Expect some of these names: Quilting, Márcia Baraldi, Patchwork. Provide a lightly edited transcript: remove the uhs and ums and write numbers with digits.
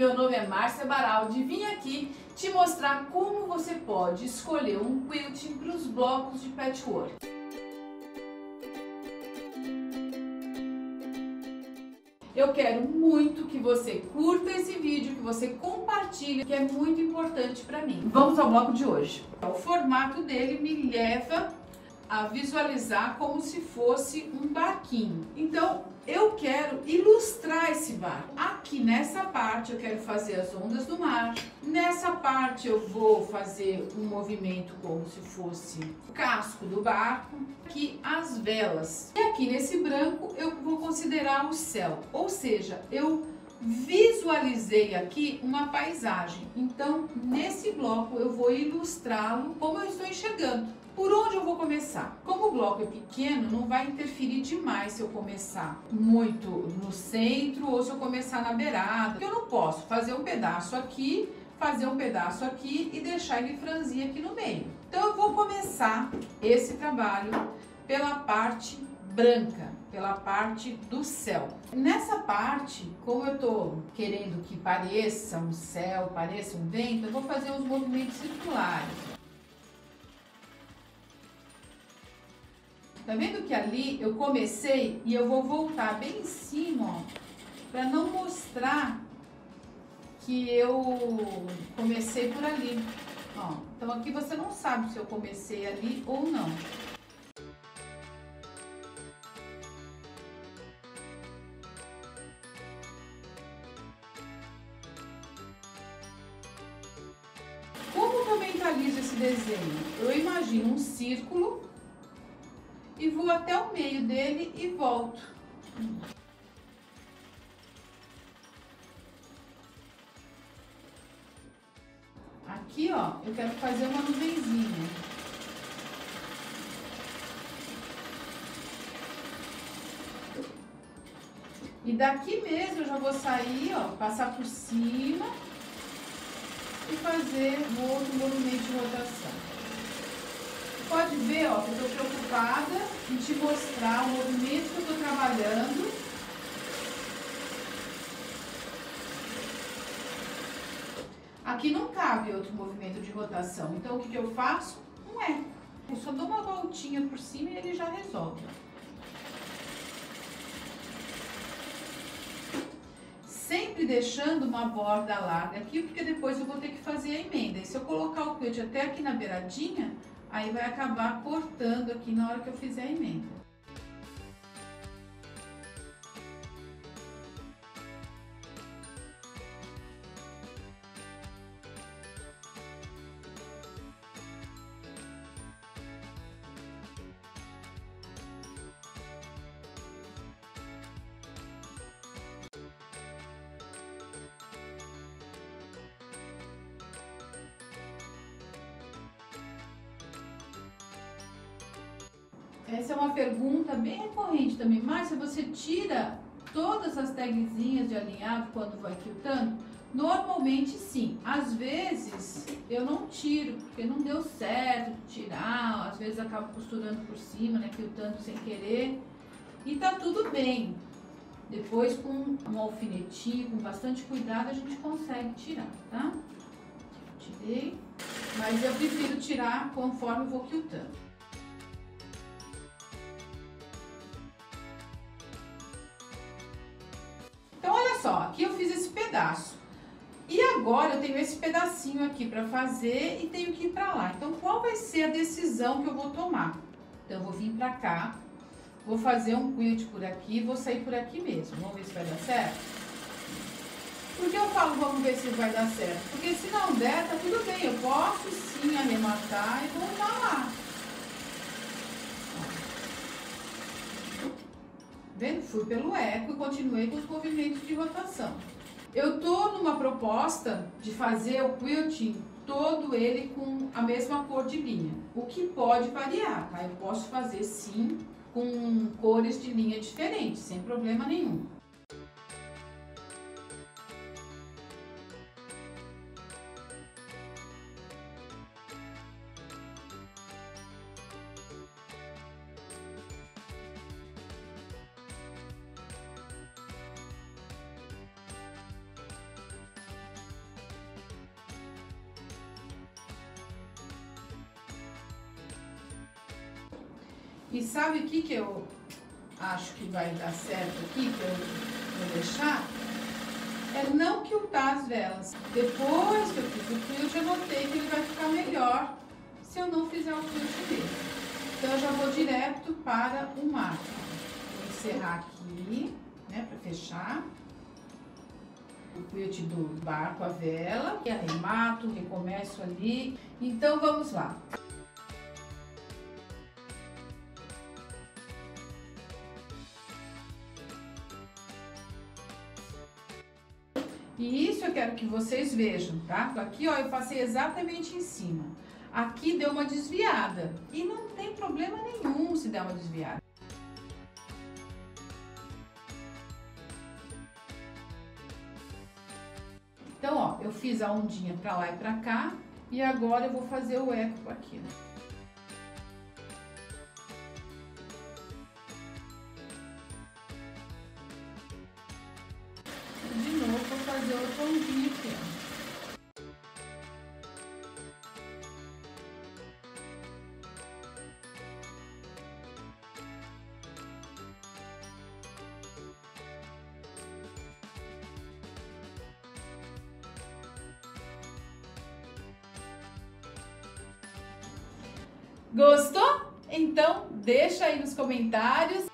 Meu nome é Márcia Baraldi e vim aqui te mostrar como você pode escolher um quilting para os blocos de patchwork. Eu quero muito que você curta esse vídeo, que você compartilhe, que é muito importante para mim. Vamos ao bloco de hoje. O formato dele me leva a visualizar como se fosse um barquinho. Então, eu quero ilustrar esse barco. Aqui nessa parte eu quero fazer as ondas do mar. Nessa parte eu vou fazer um movimento como se fosse o casco do barco. Aqui as velas. E aqui nesse branco eu vou considerar o céu. Ou seja, eu visualizei aqui uma paisagem. Então, nesse bloco eu vou ilustrá-lo como eu estou enxergando. Por onde eu vou começar? Como o bloco é pequeno, não vai interferir demais se eu começar muito no centro ou se eu começar na beirada. Eu não posso fazer um pedaço aqui, fazer um pedaço aqui e deixar ele franzir aqui no meio. Então eu vou começar esse trabalho pela parte branca, pela parte do céu. Nessa parte, como eu tô querendo que pareça um céu, pareça um vento, eu vou fazer uns movimentos circulares. Tá vendo que ali eu comecei e eu vou voltar bem em cima, ó, pra não mostrar que eu comecei por ali, ó. Então aqui você não sabe se eu comecei ali ou não. Como que eu mentalizo esse desenho? Eu imagino um círculo e vou até o meio dele e volto. Aqui, ó, eu quero fazer uma nuvenzinha. E daqui mesmo eu já vou sair, ó, passar por cima e fazer um outro movimento de rotação. Pode ver, ó, que eu estou preocupada em te mostrar o movimento que eu estou trabalhando. Aqui não cabe outro movimento de rotação, então o que eu faço? Um eco. Eu só dou uma voltinha por cima e ele já resolve. Sempre deixando uma borda larga aqui, porque depois eu vou ter que fazer a emenda. E se eu colocar o quilting até aqui na beiradinha, aí vai acabar cortando aqui na hora que eu fizer a emenda. Essa é uma pergunta bem recorrente também, mas se você tira todas as tagzinhas de alinhavo quando vai quiltando, normalmente sim. Às vezes eu não tiro, porque não deu certo tirar, às vezes acabo costurando por cima, né, quiltando sem querer, e tá tudo bem. Depois com um alfinetinho, com bastante cuidado, a gente consegue tirar, tá? Tirei, mas eu prefiro tirar conforme eu vou quiltando. Só, aqui eu fiz esse pedaço e agora eu tenho esse pedacinho aqui para fazer e tenho que ir para lá. Então qual vai ser a decisão que eu vou tomar? Então eu vou vir para cá, vou fazer um quilt por aqui, vou sair por aqui mesmo. Vamos ver se vai dar certo? Por que eu falo vamos ver se vai dar certo? Porque se não der, tá tudo bem, eu posso sim arrematar e voltar lá. Fui pelo eco e continuei com os movimentos de rotação. Eu tô numa proposta de fazer o quilting todo ele com a mesma cor de linha, o que pode variar, tá? Eu posso fazer sim com cores de linha diferentes, sem problema nenhum. E sabe o que que eu acho que vai dar certo aqui, que eu vou deixar? É não quiltar as velas. Depois que eu fiz o quilt, eu notei que ele vai ficar melhor se eu não fizer o quilt dele. Então, eu já vou direto para o marco. Vou encerrar aqui, né, pra fechar. O quilt do barco, a vela. E arremato, recomeço ali. Então, vamos lá. E isso eu quero que vocês vejam, tá? Aqui, ó, eu passei exatamente em cima. Aqui deu uma desviada. E não tem problema nenhum se der uma desviada. Então, ó, eu fiz a ondinha pra lá e pra cá. E agora eu vou fazer o eco aqui, né? Fazer o pontinho aqui, ó. Gostou? Então deixa aí nos comentários.